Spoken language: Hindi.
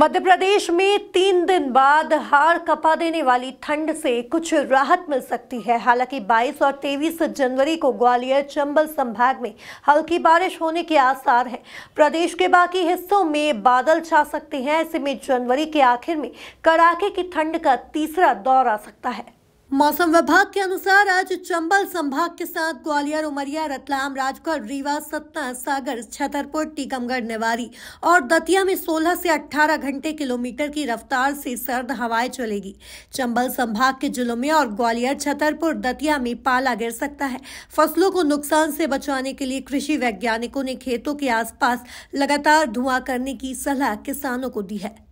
मध्य प्रदेश में 3 दिन बाद हाड़ कपा देने वाली ठंड से कुछ राहत मिल सकती है। हालांकि 22 और 23 जनवरी को ग्वालियर चंबल संभाग में हल्की बारिश होने के आसार हैं। प्रदेश के बाकी हिस्सों में बादल छा सकते हैं। ऐसे में जनवरी के आखिर में कड़ाके की ठंड का तीसरा दौर आ सकता है। मौसम विभाग के अनुसार आज चंबल संभाग के साथ ग्वालियर, उमरिया, रतलाम, राजगढ़, रीवा, सतना, सागर, छतरपुर, टीकमगढ़, नेवारी और दतिया में 16 से 18 घंटे किलोमीटर की रफ्तार से सर्द हवाएं चलेगी। चंबल संभाग के जिलों में और ग्वालियर, छतरपुर, दतिया में पाला गिर सकता है। फसलों को नुकसान से बचाने के लिए कृषि वैज्ञानिकों ने खेतों के आसपास लगातार धुआं करने की सलाह किसानों को दी है।